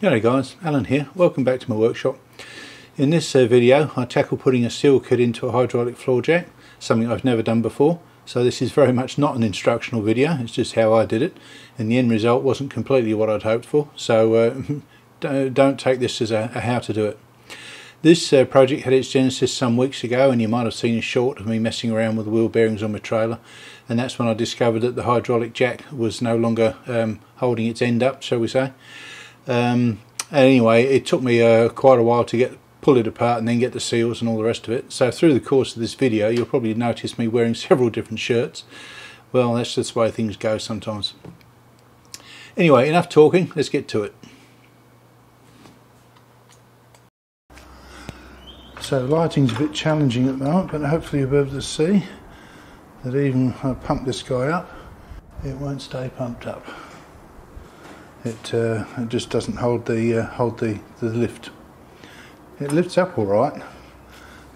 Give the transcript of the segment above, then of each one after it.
Hello guys, Alan here, welcome back to my workshop. In this video I tackle putting a seal kit into a hydraulic floor jack, something I've never done before, so this is very much not an instructional video, it's just how I did it, and the end result wasn't completely what I'd hoped for, so don't take this as a how to do it. This project had its genesis some weeks ago, and you might have seen a short of me messing around with the wheel bearings on my trailer, and that's when I discovered that the hydraulic jack was no longer holding its end up, shall we say. Anyway, it took me quite a while to pull it apart and then get the seals and all the rest of it. So through the course of this video you'll probably notice me wearing several different shirts. Well, that's just the way things go sometimes. Anyway, enough talking, let's get to it. So the lighting's a bit challenging at the moment, but hopefully you'll be able to see that even when I pump this guy up, it won't stay pumped up. It just doesn't hold the lift. It lifts up all right,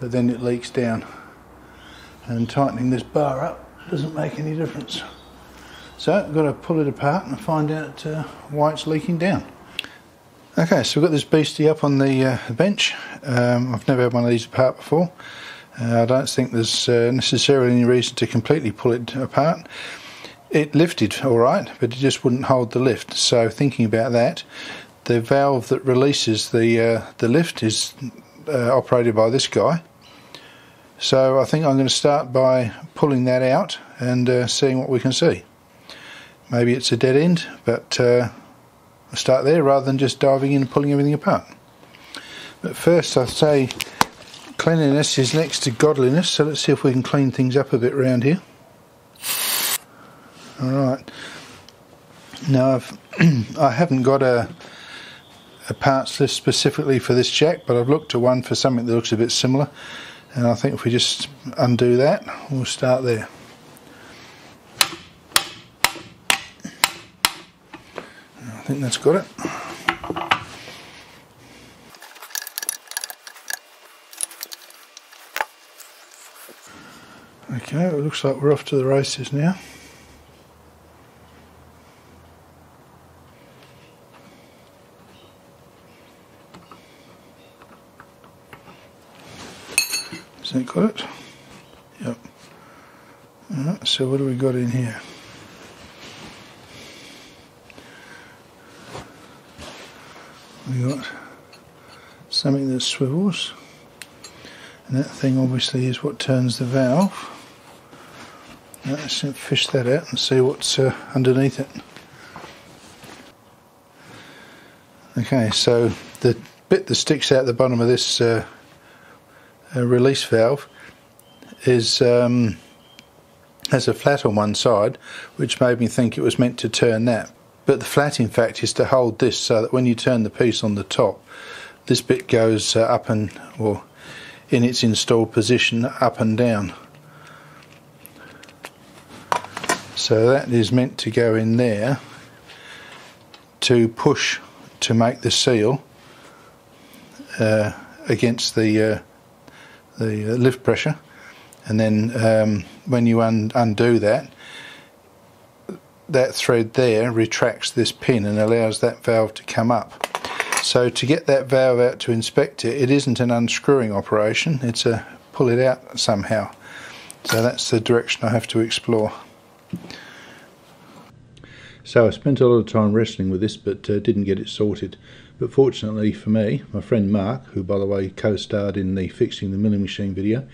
but then it leaks down, and tightening this bar up doesn't make any difference. So I've got to pull it apart and find out why it's leaking down. Okay, so we've got this beastie up on the bench. I've never had one of these apart before. I don't think there's necessarily any reason to completely pull it apart. It lifted all right, but it just wouldn't hold the lift. So thinking about that, the valve that releases the lift is operated by this guy. So I think I'm going to start by pulling that out and seeing what we can see. Maybe it's a dead end, but I'll start there rather than just diving in and pulling everything apart. But first I'll say cleanliness is next to godliness, so let's see if we can clean things up a bit around here. Alright, now I haven't got a parts list specifically for this jack, but I've looked to one for something that looks a bit similar, and I think if we just undo that, we'll start there. I think that's got it. Okay, it looks like we're off to the races now. That got it? Yep. Alright, so what do we got in here? We got something that swivels, and that thing obviously is what turns the valve. Now let's fish that out and see what's underneath it. Okay, so the bit that sticks out the bottom of this release valve is has a flat on one side, which made me think it was meant to turn that, but the flat in fact is to hold this, so that when you turn the piece on the top, this bit goes up and, or in its installed position, up and down. So that is meant to go in there to push to make the seal against the lift pressure, and then when you undo that thread there retracts this pin and allows that valve to come up. So to get that valve out to inspect it, it isn't an unscrewing operation, it's a pull it out somehow. So that's the direction I have to explore. So I spent a lot of time wrestling with this, but didn't get it sorted. But fortunately for me, my friend Mark, who by the way co-starred in the Fixing the Milling Machine video,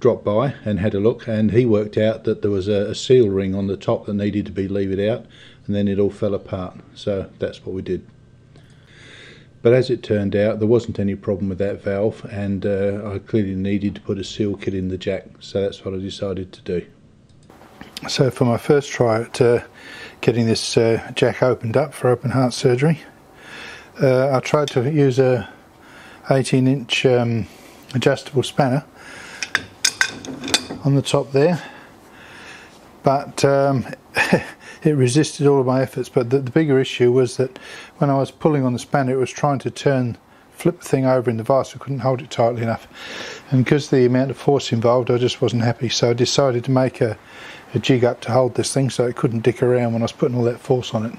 dropped by and had a look, and he worked out that there was a seal ring on the top that needed to be levered out, and then it all fell apart. So that's what we did. But as it turned out, there wasn't any problem with that valve, and I clearly needed to put a seal kit in the jack, so that's what I decided to do. So for my first try at getting this jack opened up for open heart surgery, I tried to use a 18-inch adjustable spanner on the top there, but it resisted all of my efforts. But the bigger issue was that when I was pulling on the spanner, it was trying to flip the thing over in the vise. I couldn't hold it tightly enough, and because the amount of force involved, I just wasn't happy. So I decided to make a jig up to hold this thing so it couldn't dick around when I was putting all that force on it,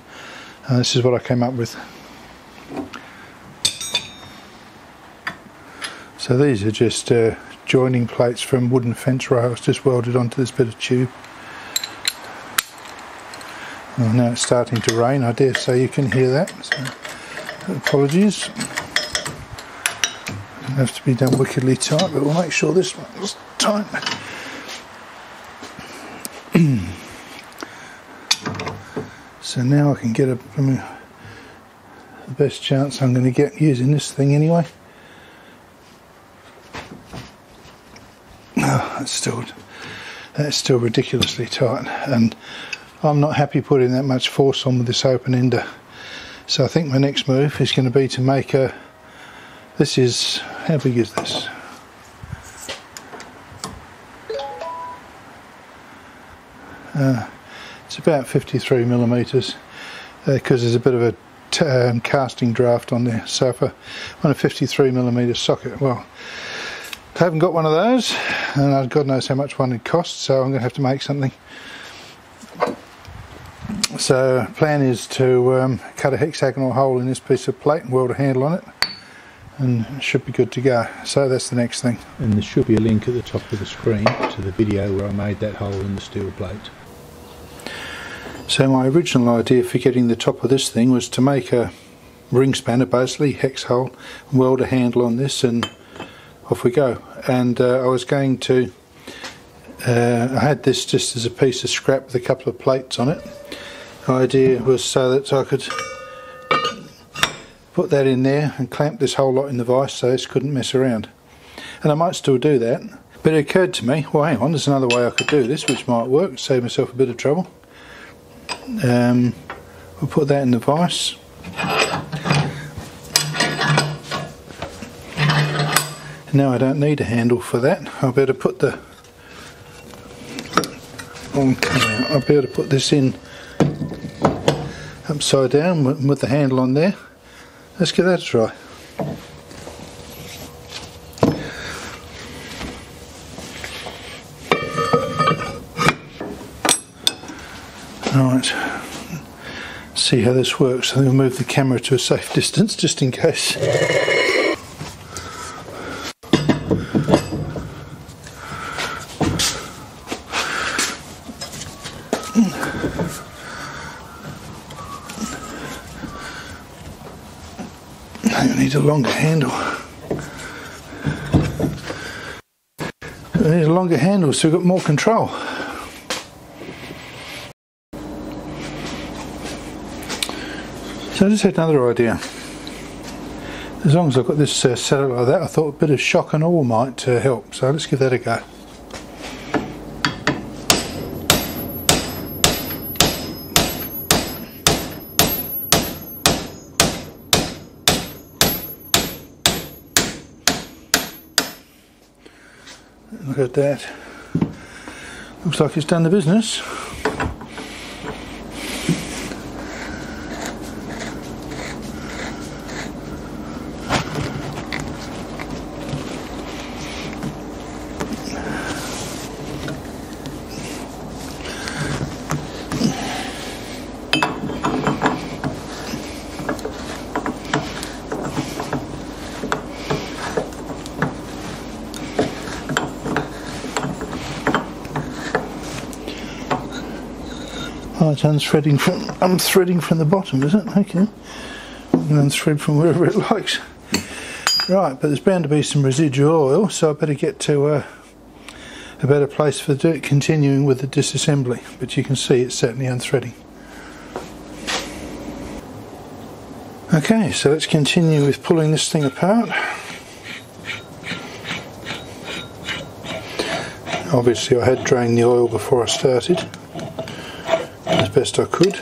and this is what I came up with. So these are just joining plates from wooden fence rails just welded onto this bit of tube. Well, now it's starting to rain, I dare say you can hear that, so apologies. Doesn't have to be done wickedly tight, but we'll make sure this one's tight. So now I can get a, the best chance I'm going to get using this thing anyway. Oh, that's still ridiculously tight, and I'm not happy putting that much force on with this open ender. So I think my next move is going to be to make a, this is, how big is this? It's about 53mm because there's a bit of a casting draft on there. So if I want a 53mm socket, well, I haven't got one of those, and God knows how much one it costs, so I'm going to have to make something. So plan is to cut a hexagonal hole in this piece of plate and weld a handle on it, and it should be good to go. So that's the next thing. And there should be a link at the top of the screen to the video where I made that hole in the steel plate. So my original idea for getting the top of this thing was to make a ring spanner, basically, hex hole, and weld a handle on this, and off we go. And I was going to, I had this just as a piece of scrap with a couple of plates on it. The idea was so that I could put that in there and clamp this whole lot in the vise so this couldn't mess around. And I might still do that, but it occurred to me, well, hang on, there's another way I could do this which might work, save myself a bit of trouble. We'll put that in the vise, and now I don't need a handle for that. I better put the, I better put this in upside down with the handle on there. Let's give that a try. Alright, see how this works. I'm going to move the camera to a safe distance just in case. I need a longer handle. I need a longer handle so we've got more control. So I just had another idea. As long as I've got this set up like that, I thought a bit of shock and awe might help. So let's give that a go. Look at that. Looks like it's done the business. Oh, it's unthreading from, unthreading from the bottom, is it? Okay. I'm going to unthread from wherever it likes. Right, but there's bound to be some residual oil, so I better get to a better place for continuing with the disassembly. But you can see it's certainly unthreading. Okay, so let's continue with pulling this thing apart. Obviously I had drained the oil before I started, as best I could.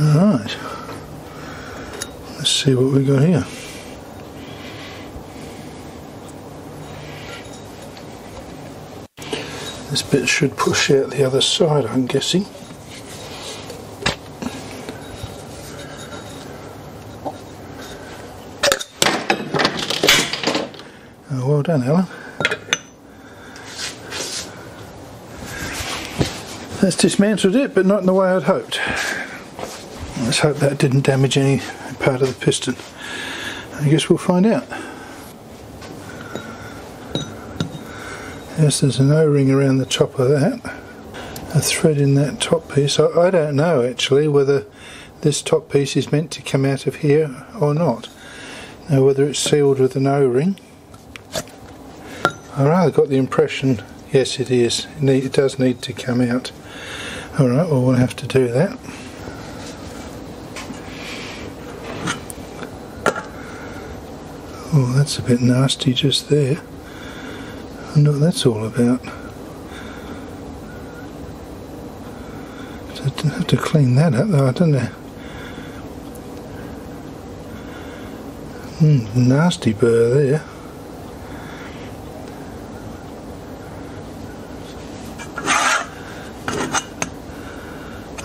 Alright, let's see what we got here. This bit should push out the other side, I'm guessing. Well done, Alan. That's dismantled it, but not in the way I'd hoped. Let's hope that didn't damage any part of the piston. I guess we'll find out. Yes, there's an O-ring around the top of that, a thread in that top piece. I don't know actually whether this top piece is meant to come out of here or not. Now whether it's sealed with an O-ring, I rather got the impression, yes it is, it does need to come out. Alright, well we'll have to do that. Oh, that's a bit nasty just there. I wonder what that's all about. I didn't have to clean that up though, I don't know. Nasty burr there.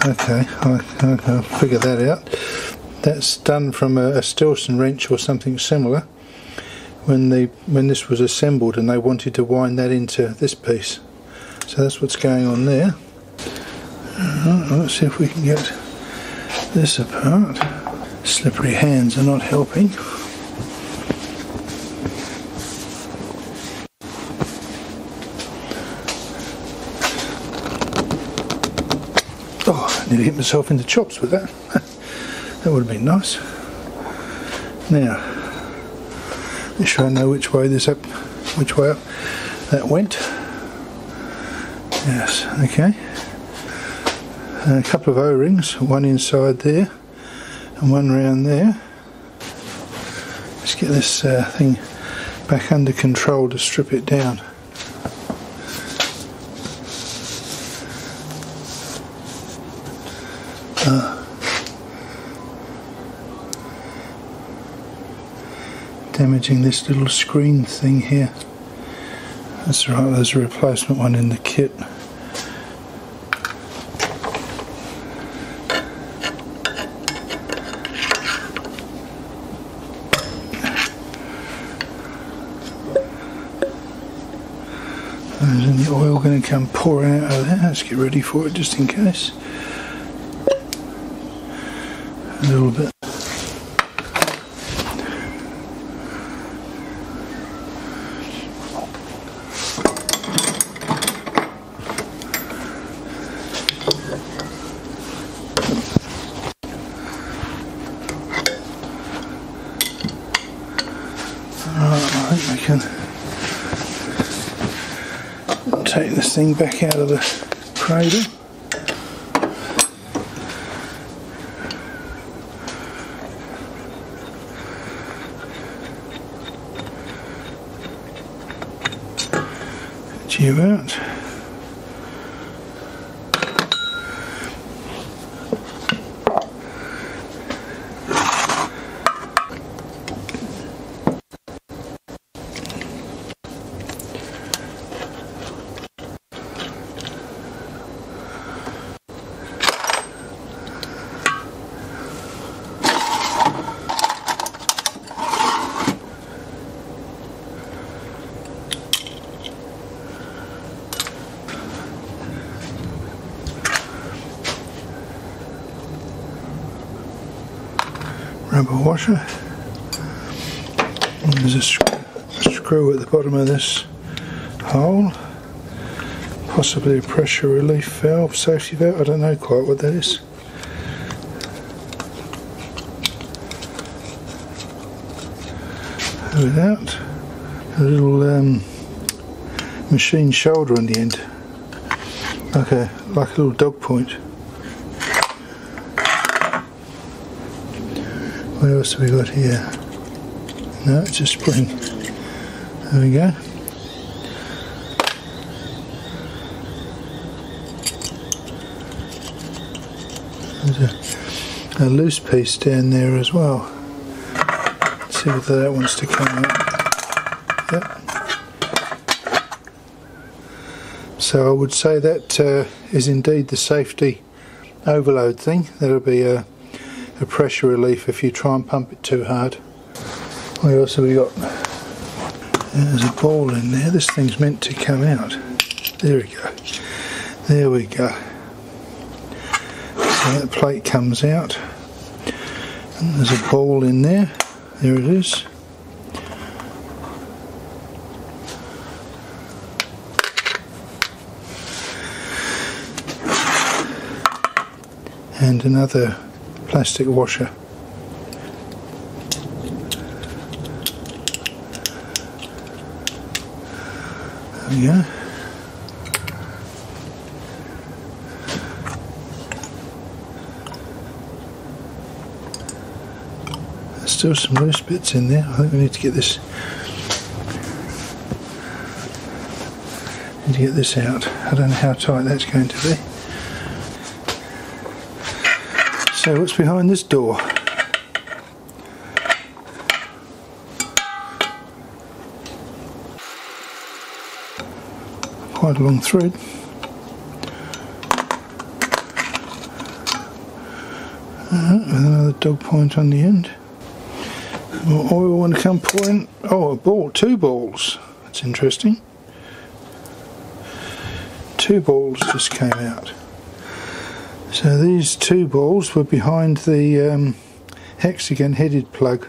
Okay, I'll figure that out. That's done from a Stilson wrench or something similar when this was assembled, and they wanted to wind that into this piece. So that's what's going on there. Let's see if we can get this apart. Slippery hands are not helping. Oh, I nearly hit myself in the chops with that. That would have been nice. Now, make sure I know which way up that went. Yes, okay. A couple of O-rings, one inside there and one round there. Let's get this thing back under control to strip it down. Damaging this little screen thing here. That's right, there's a replacement one in the kit. There's any oil going to come pouring out of there. Let's get ready for it just in case. A little bit. Alright, I think I can take this thing back out of the cradle. Get you out. Rubber washer, and there's a screw at the bottom of this hole, possibly a pressure relief valve, safety valve, I don't know quite what that is. Pull it out, a little machine shoulder on the end, like a little dog point. What else have we got here? No, it's a spring. There we go. There's a loose piece down there as well. Let's see whether that wants to come out. Yep. So I would say that is indeed the safety overload thing. That'll be a pressure relief if you try and pump it too hard. What else have we got? There's a ball in there. This thing's meant to come out. There we go. There we go. where the plate comes out. And there's a ball in there. There it is. And another plastic washer. There we go. There's still some loose bits in there. I think we need to get this out. I don't know how tight that's going to be. So what's behind this door? Quite a long thread. With another dog point on the end. More oil when it comes pouring. Oh, a ball, two balls. That's interesting. Two balls just came out. So these two balls were behind the hexagon headed plug.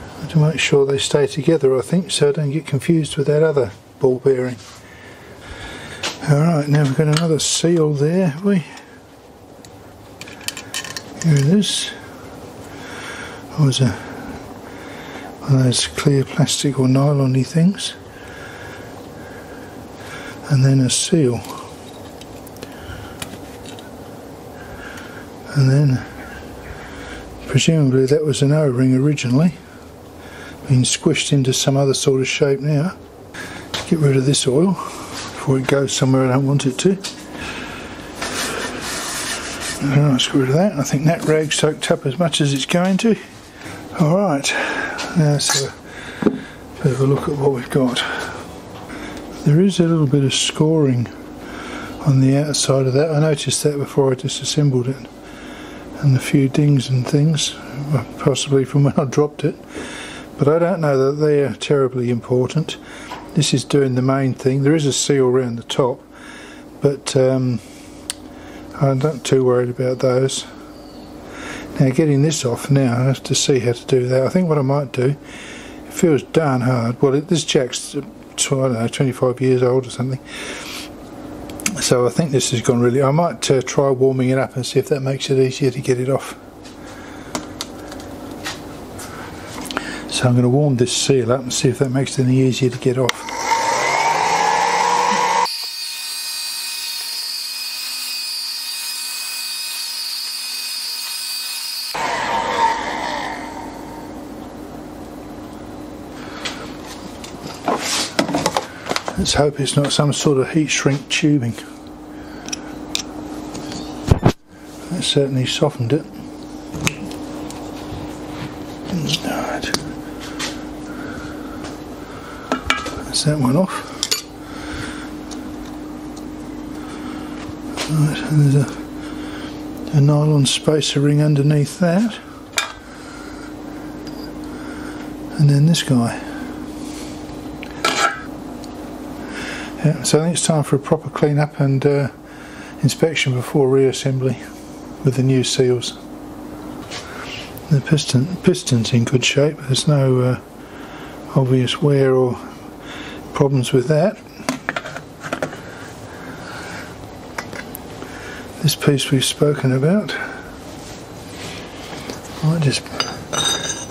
I have to make sure they stay together, I think, so I don't get confused with that other ball bearing. Alright, now we've got another seal there, have we? Here it is. It was one of those clear plastic or nylon-y things. And then a seal. And then, presumably that was an O-ring originally, being squished into some other sort of shape now. Get rid of this oil before it goes somewhere I don't want it to. Alright, let's get rid of that. I think that rag soaked up as much as it's going to. Alright, now let's have a bit of a look at what we've got. There is a little bit of scoring on the outside of that. I noticed that before I disassembled it. And a few dings and things, possibly from when I dropped it, but I don't know that they are terribly important. This is doing the main thing. There is a seal around the top, but I'm not too worried about those. Now getting this off now, I have to see how to do that. I think what I might do, it feels darn hard. Well, this jack's, I don't know, 25 years old or something. So I think this has gone really... I might try warming it up and see if that makes it easier to get it off. So I'm going to warm this seal up and see if that makes it any easier to get off. Let's hope it's not some sort of heat shrink tubing. That certainly softened it. Right. That's that one off. Right, and there's a nylon spacer ring underneath that. And then this guy. Yeah, so I think it's time for a proper clean up and inspection before reassembly with the new seals. The piston's in good shape. There's no obvious wear or problems with that. This piece we've spoken about. I'll just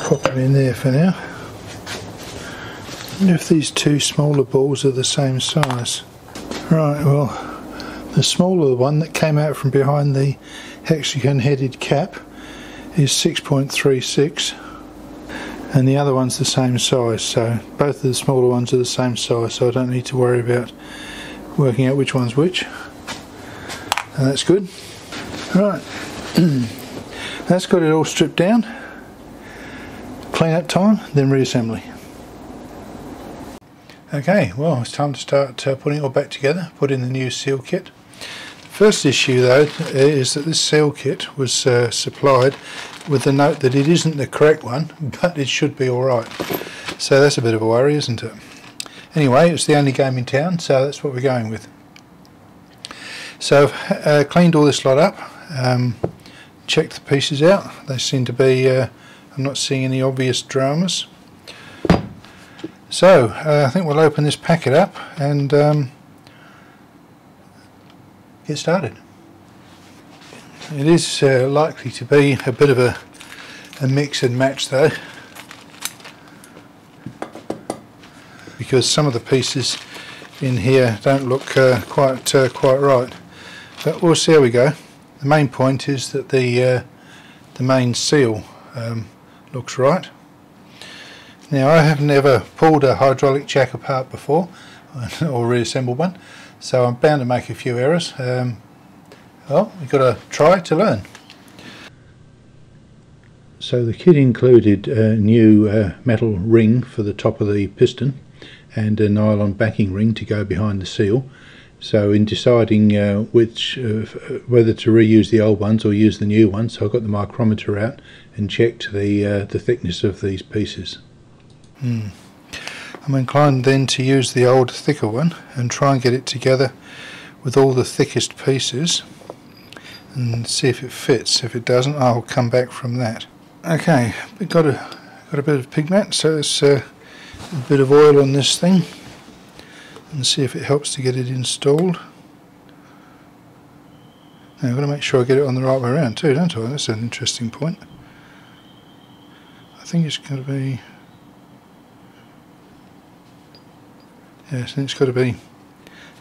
pop them in there for now. I wonder if these two smaller balls are the same size. Right, well, the smaller one that came out from behind the hexagon headed cap is 6.36 and the other one's the same size, so both of the smaller ones are the same size, so I don't need to worry about working out which one's which, and that's good. Right, that's got it all stripped down. Clean up time, then reassembly. Okay, well, it's time to start putting it all back together, put in the new seal kit. The first issue though is that this seal kit was supplied with the note that it isn't the correct one, but it should be alright. So that's a bit of a worry, isn't it? Anyway, it's the only game in town, so that's what we're going with. So I've cleaned all this lot up check the pieces out. They seem to be, I'm not seeing any obvious dramas. So I think we'll open this packet up and get started. It is likely to be a bit of a mix and match though, because some of the pieces in here don't look quite right, but we'll see how we go. The main point is that the main seal looks right. Now, I have never pulled a hydraulic jack apart before or reassembled one, so I'm bound to make a few errors. Well, we've got to try to learn. So the kit included a new metal ring for the top of the piston and a nylon backing ring to go behind the seal. So in deciding whether to reuse the old ones or use the new ones, I got the micrometer out and checked the thickness of these pieces. I'm inclined then to use the old thicker one and try and get it together with all the thickest pieces and see if it fits. If it doesn't, I'll come back from that. Okay, we've got a bit of pigment, so it's a bit of oil on this thing and see if it helps to get it installed. Now I've got to make sure I get it on the right way around too, don't I? That's an interesting point. I think it's going to be... Yes, I think it's got to be...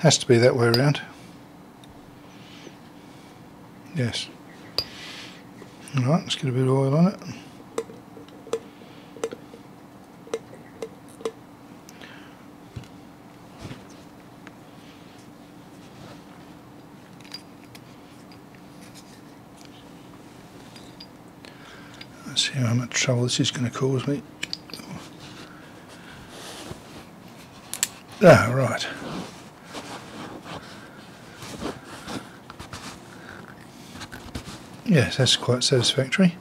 has to be that way around. Yes. Alright, let's get a bit of oil on it. Let's see how much trouble this is going to cause me. Ah, right. Yes, that's quite satisfactory.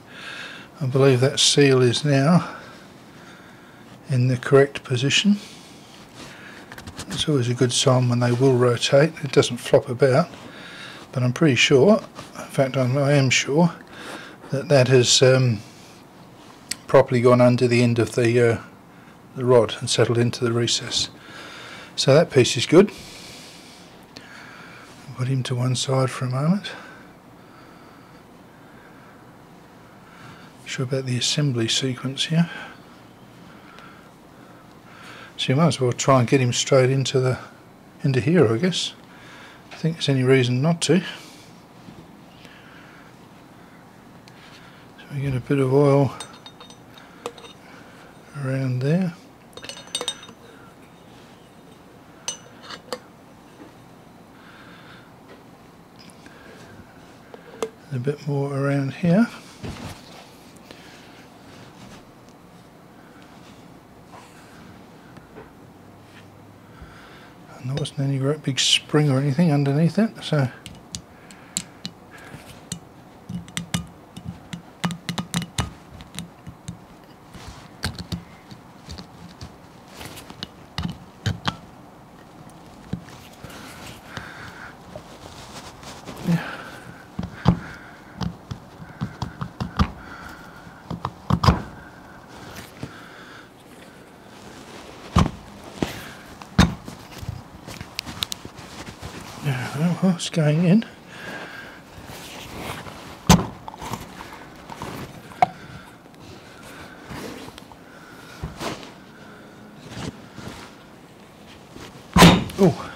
I believe that seal is now in the correct position. It's always a good sign when they will rotate. It doesn't flop about, but I'm pretty sure, in fact I am sure, that that has properly gone under the end of the rod and settled into the recess. So that piece is good. Put him to one side for a moment. Sure about the assembly sequence here, so you might as well try and get him straight into here, I guess. I don't think there's any reason not to. So we get a bit of oil around there. And a bit more around here. There wasn't any great big spring or anything underneath it, so yeah. Well, it's going in. Oh,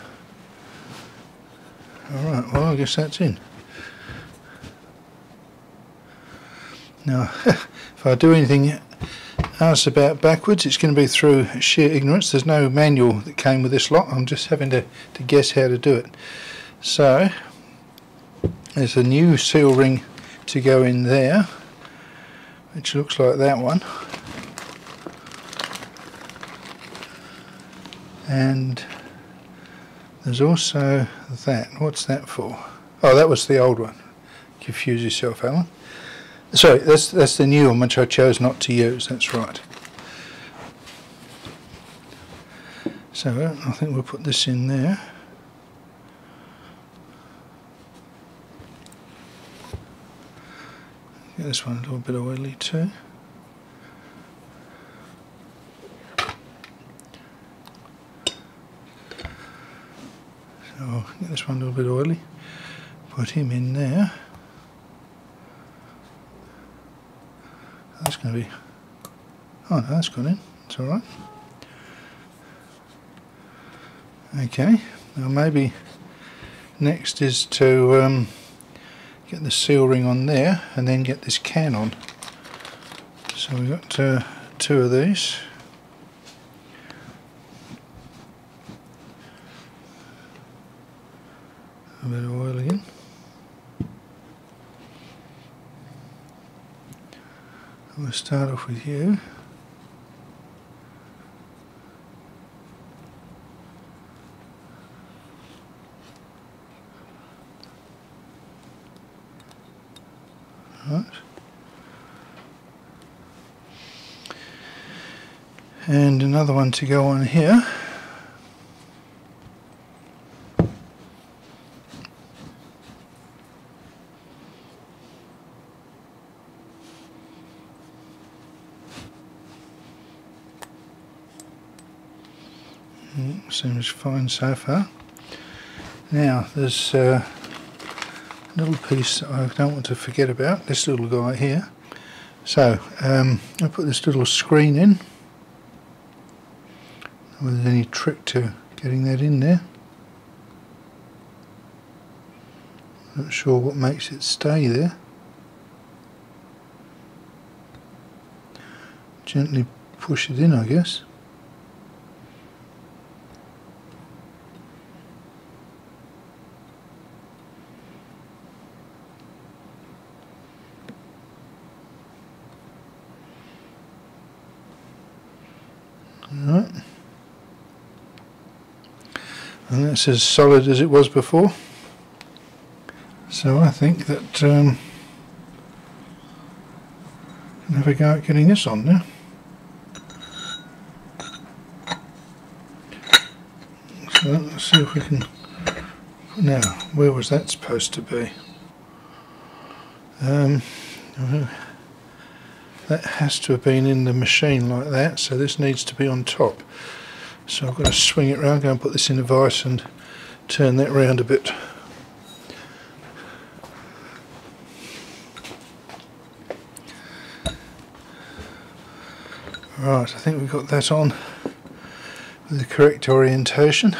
all right. Well, I guess that's in. Now, if I do anything else about backwards, it's going to be through sheer ignorance. There's no manual that came with this lot. I'm just having to guess how to do it. So there's a new seal ring to go in there, which looks like that one, and there's also that. What's that for? Oh, that was the old one. Confuse yourself, Alan. Sorry, that's the new one which I chose not to use. That's right. So I think we'll put this in there. this one a little bit oily too. So get this one a little bit oily, put him in there. That's going to be, oh no, that's gone in, it's alright. Okay, now maybe next is to get the seal ring on there and then get this can on. So we've got two of these. A bit of oil again. We'll start off with you. Right. And another one to go on here. Seems fine so far. Now there's a little piece that I don't want to forget about, this little guy here. So I put this little screen in. Whether there's any trick to getting that in there. Not sure what makes it stay there. Gently push it in, I guess. Right. And that's as solid as it was before, so I think that I'll have a go at getting this on now. So let's see if we can. Now, where was that supposed to be? That has to have been in the machine like that, so this needs to be on top. So I've got to swing it round, go and put this in a vise and turn that round a bit. Right, I think we've got that on with the correct orientation.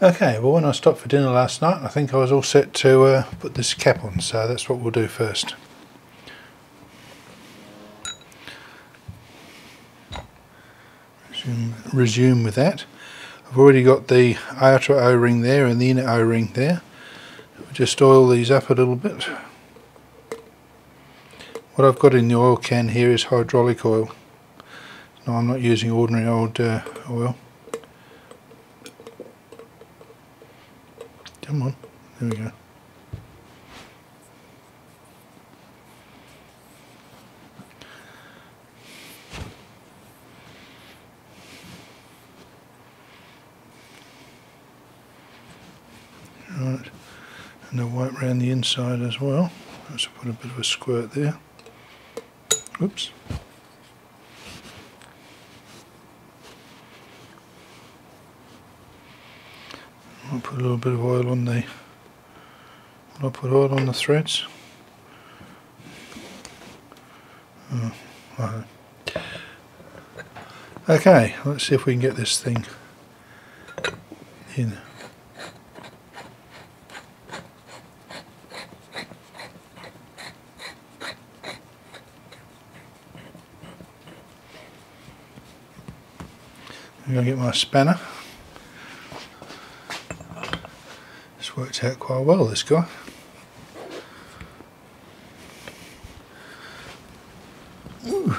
Okay, well when I stopped for dinner last night, I think I was all set to put this cap on, so that's what we'll do first. Resume with that. I've already got the outer O-ring there and the inner O-ring there. We'll just oil these up a little bit. What I've got in the oil can here is hydraulic oil. No, I'm not using ordinary old oil. Come on, there we go. Right, and I'll wipe around the inside as well. Let's put a bit of a squirt there. Oops. I'll put a little bit of oil on the. I'll put oil on the threads. Oh, right. Okay, let's see if we can get this thing in. I'm going to get my spanner. This works out quite well, this guy. Ooh.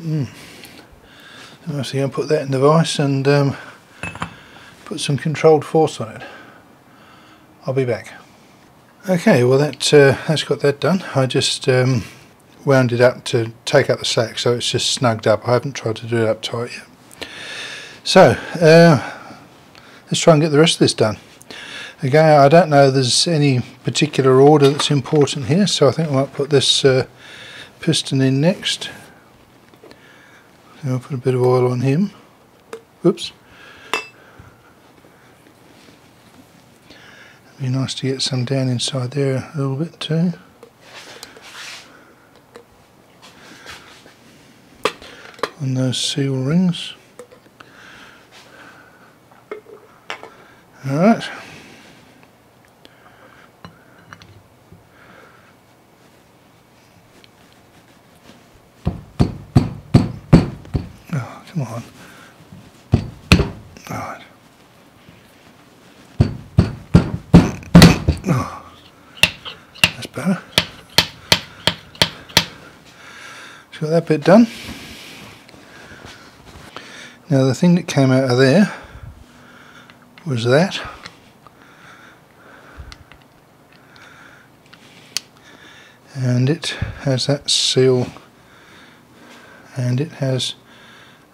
I'm actually going to put that in the vise and put some controlled force on it. I'll be back. Okay, well that's got that done. I just wound it up to take up the slack, so it's just snugged up. I haven't tried to do it up tight yet. So let's try and get the rest of this done. Again, I don't know there's any particular order that's important here, so I think I might put this piston in next. I'll put a bit of oil on him. Oops. It'd be nice to get some down inside there a little bit too. On those seal rings. Alright. Oh, come on. Alright. Oh, that's better. Just got that bit done. Now the thing that came out of there was that, and it has that seal, and it has,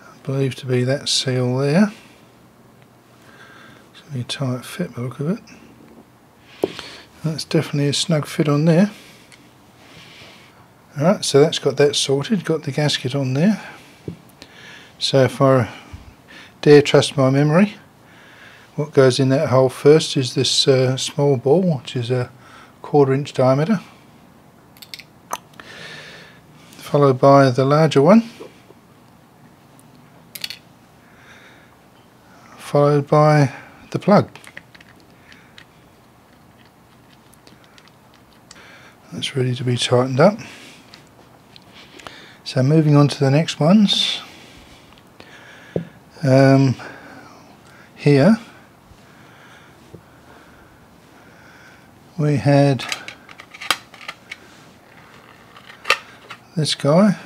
I believe, to be that seal there. It's going to be a tight fit by the look of it. That's definitely a snug fit on there. Alright, so that's got that sorted, got the gasket on there. So if I dare trust my memory, what goes in that hole first is this small ball, which is a 1/4 inch diameter, followed by the larger one, followed by the plug. That's ready to be tightened up. So moving on to the next ones. Here we had this guy,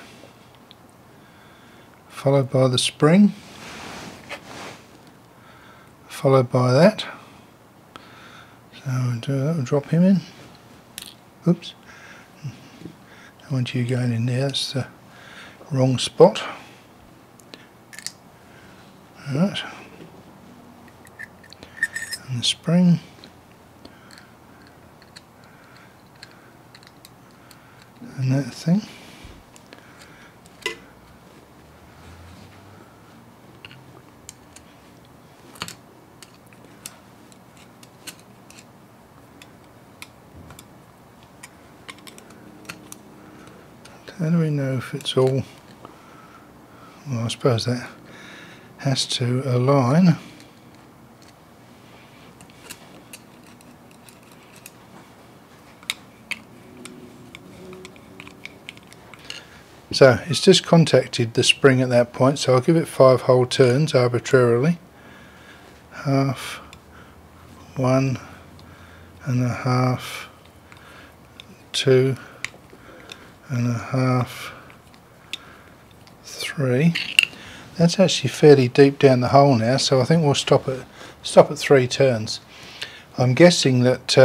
followed by the spring, followed by that. So we'll do that, we'll drop him in. Oops, I want you going in there, that's the wrong spot. Alright, and the spring, and that thing, how do we know if it's all, well I suppose that has to align. So it's just contacted the spring at that point, so I'll give it 5 whole turns arbitrarily. 1/2, 1 1/2, 2 1/2, 3. That's actually fairly deep down the hole now, so I think we'll stop at 3 turns. I'm guessing that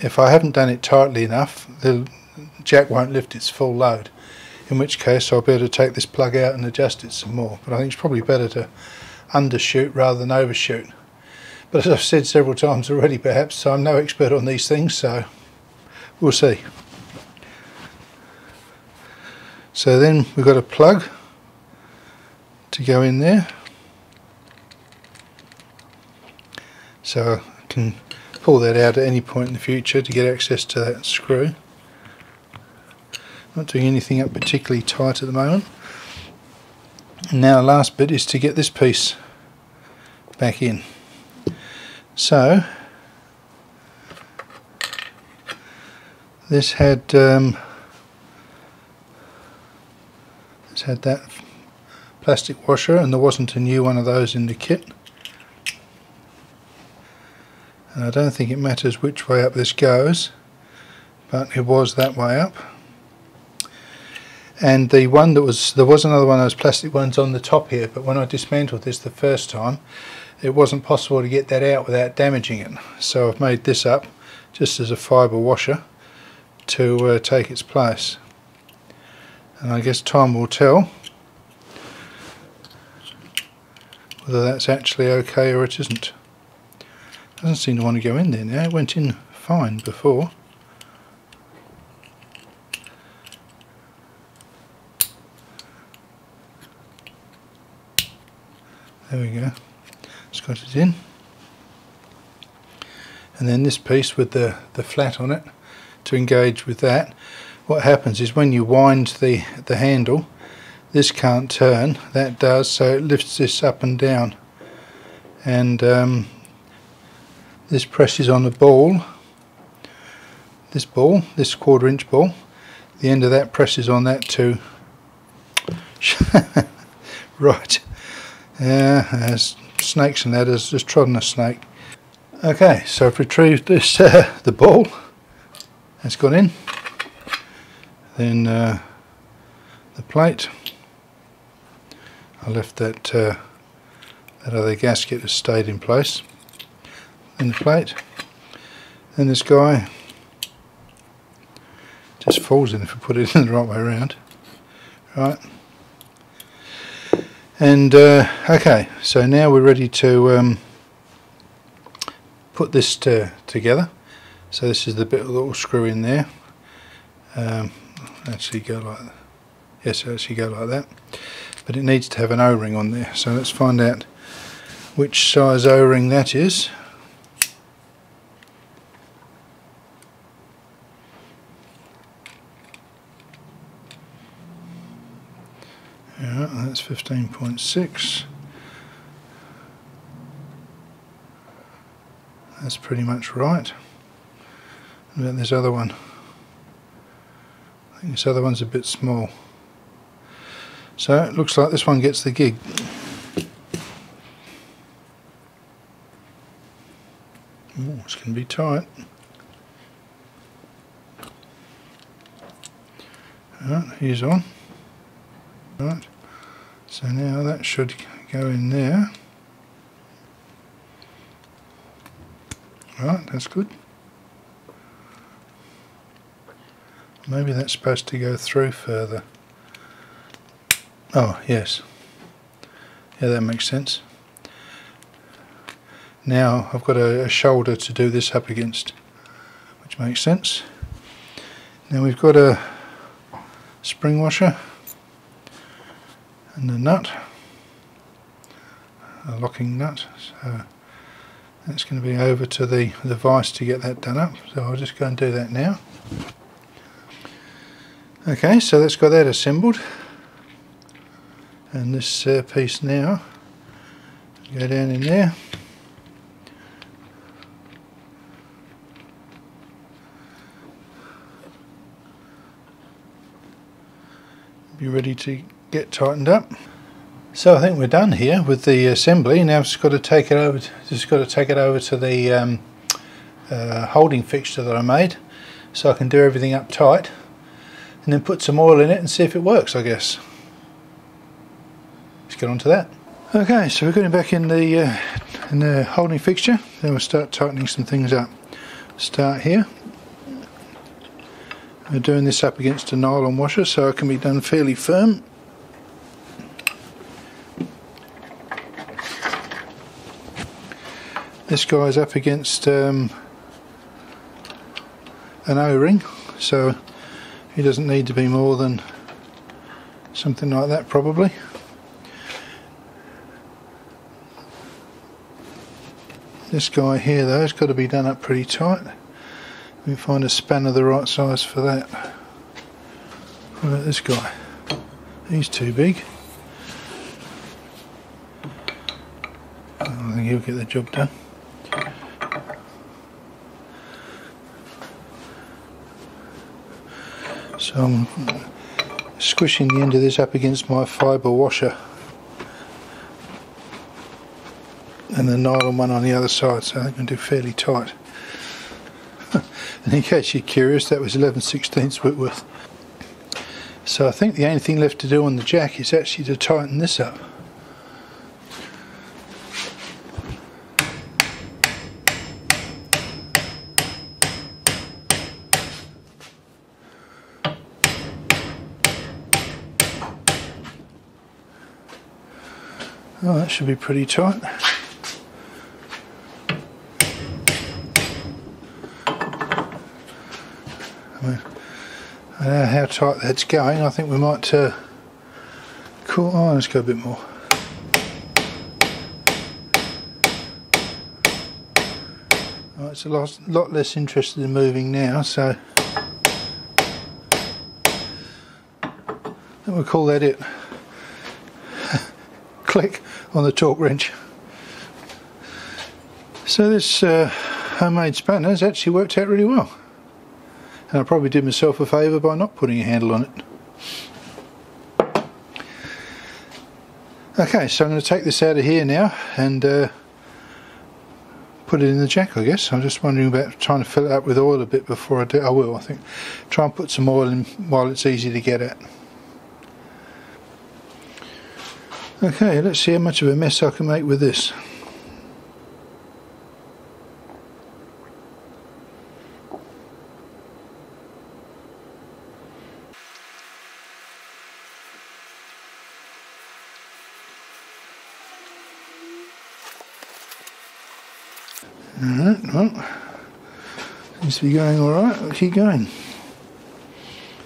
if I haven't done it tightly enough, the jack won't lift its full load, in which case I'll be able to take this plug out and adjust it some more. But I think it's probably better to undershoot rather than overshoot. But as I've said several times already, perhaps I'm no expert on these things, so we'll see. So then we've got a plug to go in there, so I can pull that out at any point in the future to get access to that screw. Not doing anything up particularly tight at the moment. And now the last bit is to get this piece back in. So this had that plastic washer, and there wasn't a new one of those in the kit, and I don't think it matters which way up this goes, but it was that way up. And the one that was, there was another one of those plastic ones on the top here, but when I dismantled this the first time, it wasn't possible to get that out without damaging it, so I've made this up just as a fibre washer to take its place, and I guess time will tell whether that's actually okay or it isn't. Doesn't seem to want to go in there now. It went in fine before. There we go. It's got it in. And then this piece with the flat on it, to engage with that, what happens is when you wind the handle, this can't turn, that does, so it lifts this up and down. And this presses on the ball, this quarter-inch ball, the end of that presses on that too. Right, snakes and ladders, just trodden a snake. Okay, so I've retrieved this, the ball, that's gone in, then the plate. I left that, that other gasket has stayed in place. In the plate, and this guy just falls in if you put it in the right way around, right? And okay, so now we're ready to put this together. So this is the bit that will screw in there. Actually, go like that. Yes, actually go like that. But it needs to have an O-ring on there. So let's find out which size O-ring that is. Yeah, that's 15.6. That's pretty much right. What about this other one? I think this other one's a bit small. So it looks like this one gets the gig. Ooh, it's going to be tight. Alright, here's on. Right. So now that should go in there. Right, that's good. Maybe that's supposed to go through further. Oh, yes. Yeah, that makes sense. Now I've got a shoulder to do this up against, which makes sense. Now we've got a spring washer and a nut, a locking nut, so that's going to be over to the vise to get that done up, so I'll just go and do that now. Okay, so that's got that assembled, and this piece now go down in there, be ready to get tightened up. So I think we're done here with the assembly. Now I've just got to take it over. Just got to take it over to the holding fixture that I made, so I can do everything up tight, and then put some oil in it and see if it works. I guess. Let's get on to that. Okay, so we're going back in the holding fixture. Then we'll start tightening some things up. Start here. We're doing this up against a nylon washer, so it can be done fairly firm. This guy's up against an O-ring, so he doesn't need to be more than something like that probably. This guy here though has got to be done up pretty tight. We find a spanner the right size for that. What about this guy? He's too big. I don't think he'll get the job done. So I'm squishing the end of this up against my fibre washer and the nylon one on the other side, so I can do fairly tight. And in case you're curious, that was 11/16 Whitworth. So I think the only thing left to do on the jack is actually to tighten this up. Oh, that should be pretty tight. how tight that's going. I think we might cool on. Let's go a bit more. All right, it's a lot less interested in moving now, so then we'll call that it. Click on the torque wrench. So this homemade spanner has actually worked out really well, and I probably did myself a favour by not putting a handle on it. Okay, so I'm going to take this out of here now and put it in the jack, I guess. I'm just wondering about trying to fill it up with oil a bit before I do. I will, I think. Try and put some oil in while it's easy to get at. Okay, let's see how much of a mess I can make with this. Alright, well, seems to be going alright, we'll keep going.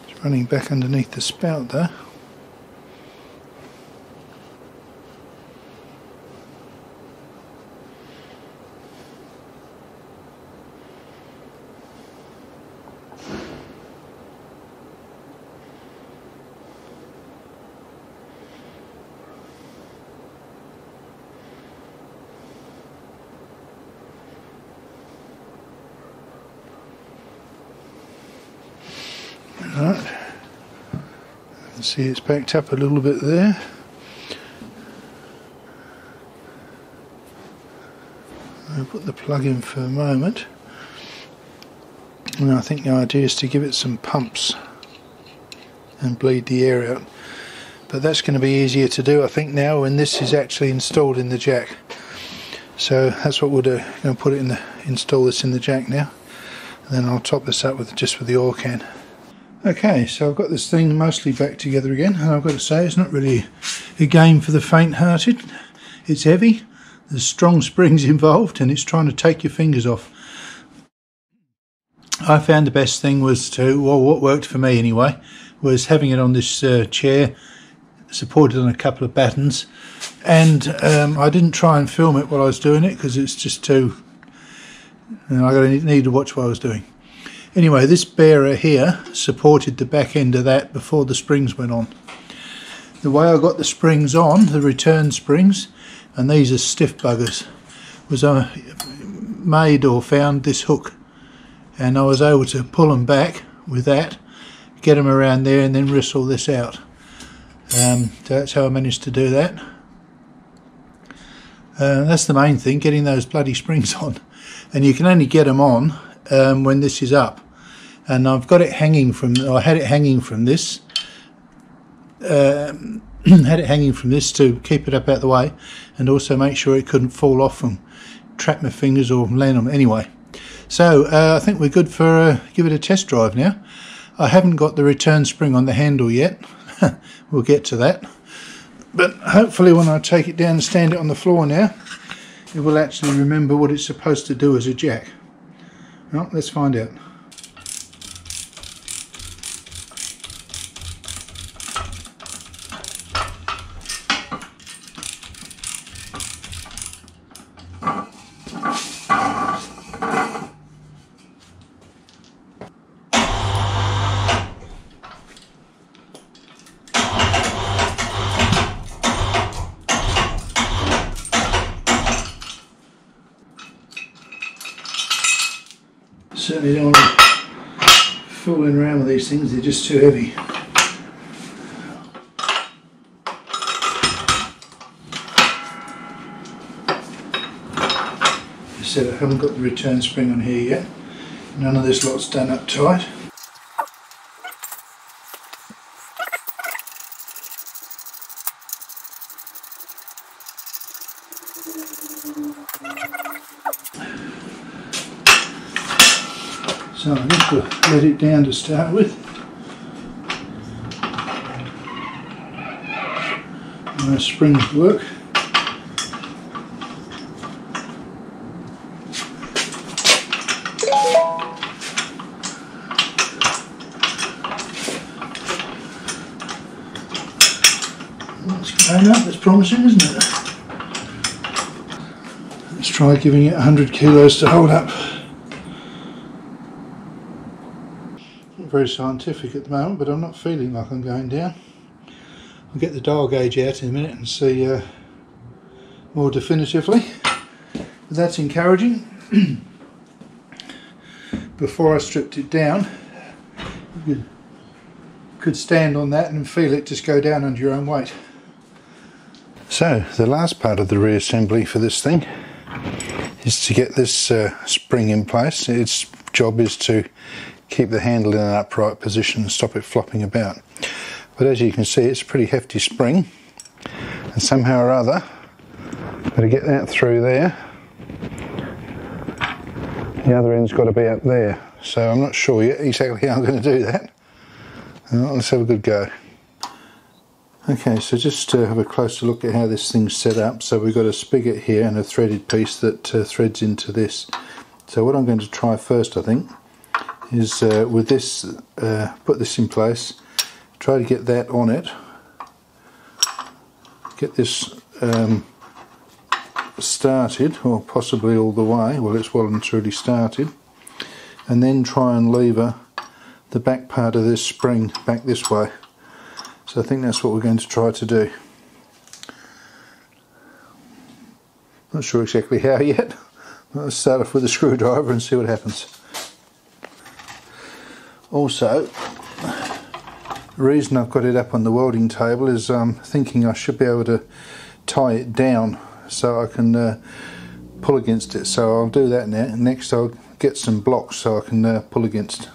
It's running back underneath the spout there. Right, you can see it's backed up a little bit there. I'll put the plug in for a moment, and I think the idea is to give it some pumps and bleed the air out, but that's going to be easier to do, I think, now when this is actually installed in the jack. So that's what we'll do. I'm going to put it in the, install this in the jack now, and then I'll top this up with just with the oil can. Okay, so I've got this thing mostly back together again, and I've got to say it's not really a game for the faint-hearted. It's heavy, there's strong springs involved, and it's trying to take your fingers off. I found the best thing was to, well, what worked for me anyway, was having it on this chair, supported on a couple of battens, and I didn't try and film it while I was doing it because it's just too, and I need to watch what I was doing. Anyway, this bearer here supported the back end of that before the springs went on. The way I got the springs on, the return springs, and these are stiff buggers, was I made or found this hook, and I was able to pull them back with that, get them around there, and then wrestle this out. So that's how I managed to do that. That's the main thing, getting those bloody springs on, and you can only get them on when this is up. And I've got it hanging from, I had it hanging from this, had it hanging from this to keep it up out the way, and also make sure it couldn't fall off and trap my fingers or land on. Anyway, so I think we're good for give it a test drive now. I haven't got the return spring on the handle yet. We'll get to that, but hopefully when I take it down and stand it on the floor now, it will actually remember what it's supposed to do as a jack. Well, let's find out. Certainly don't want to fooling around with these things, they're just too heavy. As I said, I haven't got the return spring on here yet. None of this lot's done up tight. So I'm just going to let it down to start with. My springs work. That's going up, that's promising, isn't it? Let's try giving it 100 kilos to hold up. Not very scientific at the moment, but I'm not feeling like I'm going down. I'll get the dial gauge out in a minute and see more definitively. But that's encouraging. Before I stripped it down, you could stand on that and feel it just go down under your own weight. So the last part of the reassembly for this thing is to get this spring in place. Its job is to keep the handle in an upright position and stop it flopping about. But as you can see, it's a pretty hefty spring, and somehow or other, better get that through there. The other end's got to be up there, so I'm not sure yet exactly how I'm going to do that. Let's have a good go. Okay, so just to have a closer look at how this thing's set up, so we've got a spigot here and a threaded piece that threads into this. So what I'm going to try first, I think, is with this, put this in place, try to get that on it, get this started, or possibly all the way, well it's well and truly started, and then try and lever the back part of this spring back this way. So I think that's what we're going to try to do. Not sure exactly how yet. Let's start off with a screwdriver and see what happens. Also, the reason I've got it up on the welding table is I'm thinking I should be able to tie it down so I can pull against it. So I'll do that now. Next I'll get some blocks so I can pull against.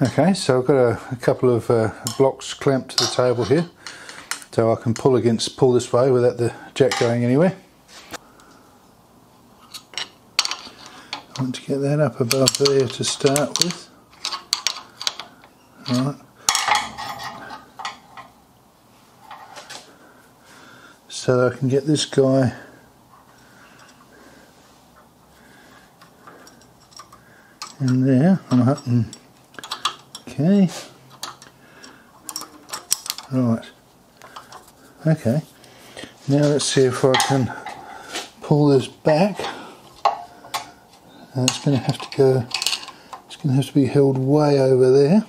Okay, so I've got a couple of blocks clamped to the table here, so I can pull this way without the jack going anywhere. I want to get that up above there to start with. All right. So I can get this guy in there, and okay. Right. Okay. Now let's see if I can pull this back. It's going to have to go. It's going to have to be held way over there.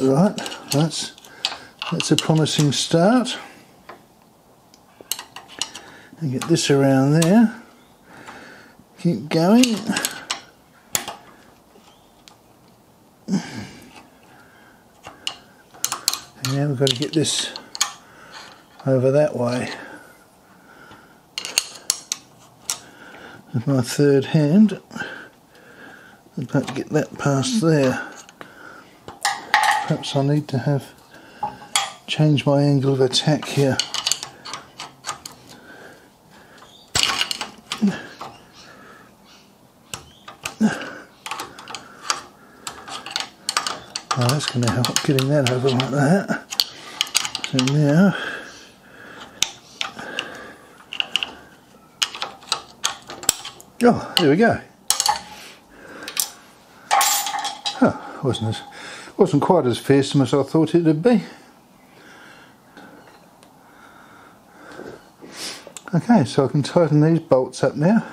Right. That's a promising start. And get this around there. Keep going. Now we've got to get this over that way with my third hand. I'd like to get that past there. Perhaps I need to have changed my angle of attack here. Oh, that's going to help getting that over like that. So now, oh, there we go. Huh, wasn't quite as fearsome as I thought it would be. Okay, so I can tighten these bolts up now.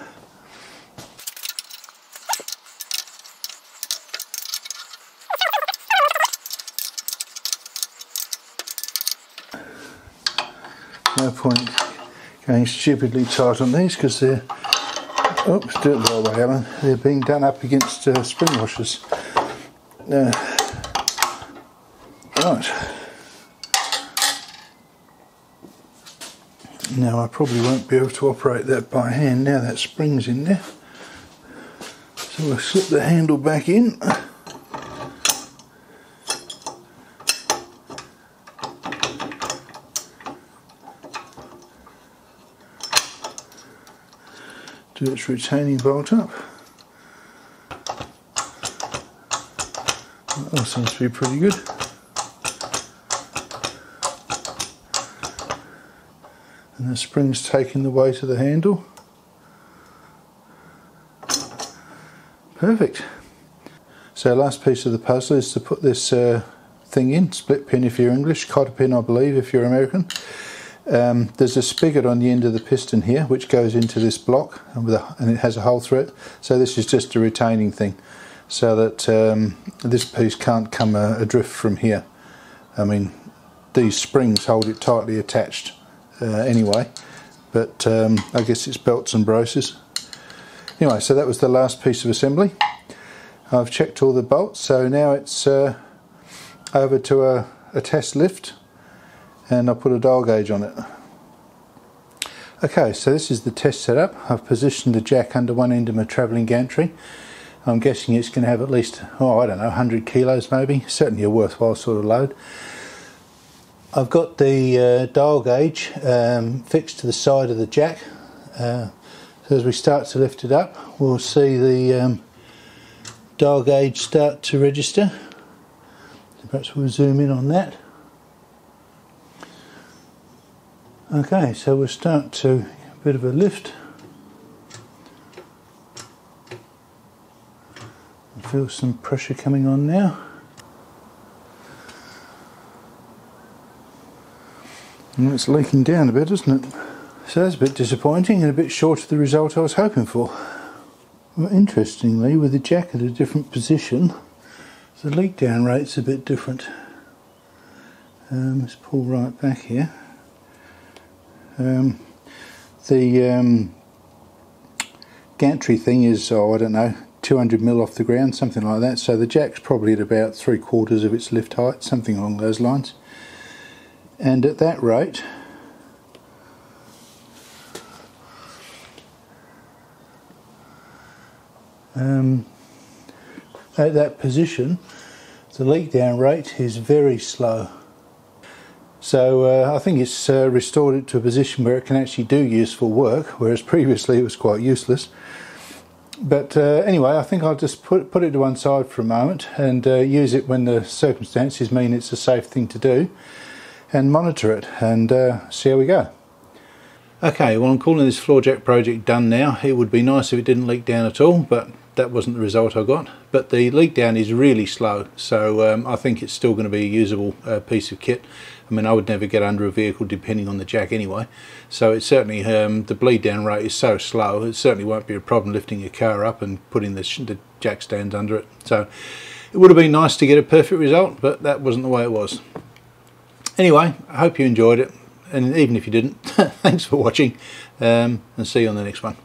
No point going stupidly tight on these because they're, oops, do it the other way, Alan. They're being done up against spring washers. Right. Now I probably won't be able to operate that by hand now that spring's in there. So we'll slip the handle back in. Do its retaining bolt up. That all seems to be pretty good. And the spring's taking the weight of the handle. Perfect. So last piece of the puzzle is to put this thing in, split pin if you're English, cotter pin I believe if you're American. There's a spigot on the end of the piston here which goes into this block, and and it has a hole through it, so this is just a retaining thing so that this piece can't come adrift from here. I mean, these springs hold it tightly attached anyway, but I guess it's belts and braces. Anyway, so that was the last piece of assembly. I've checked all the bolts, so now it's over to a test lift, and I'll put a dial gauge on it. Okay, so this is the test setup. I've positioned the jack under one end of my travelling gantry. I'm guessing it's going to have at least, oh I don't know, 100 kilos maybe, certainly a worthwhile sort of load. I've got the dial gauge fixed to the side of the jack. So as we start to lift it up, we'll see the dial gauge start to register. Perhaps we'll zoom in on that. Okay, so we'll start to a bit of a lift. I feel some pressure coming on now. And it's leaking down a bit, isn't it? So that's a bit disappointing and a bit short of the result I was hoping for. Well, interestingly, with the jack at a different position, the leak down rate's a bit different. Let's pull right back here. The gantry thing is, oh I don't know, 200 mil off the ground, something like that, so the jack's probably at about 3/4 of its lift height, something along those lines. And at that rate, at that position, the leak down rate is very slow. So I think it's restored it to a position where it can actually do useful work, whereas previously it was quite useless. But anyway, I think I'll just put it to one side for a moment and use it when the circumstances mean it's a safe thing to do, and monitor it and see how we go. Okay, well I'm calling this floor jack project done now. It would be nice if it didn't leak down at all, but that wasn't the result I got. But the leak down is really slow, so I think it's still going to be a usable piece of kit. I mean, I would never get under a vehicle depending on the jack anyway, so it's certainly, the bleed down rate is so slow, it certainly won't be a problem lifting your car up and putting the jack stands under it. So it would have been nice to get a perfect result, but that wasn't the way it was. Anyway, I hope you enjoyed it, and even if you didn't, thanks for watching, and see you on the next one.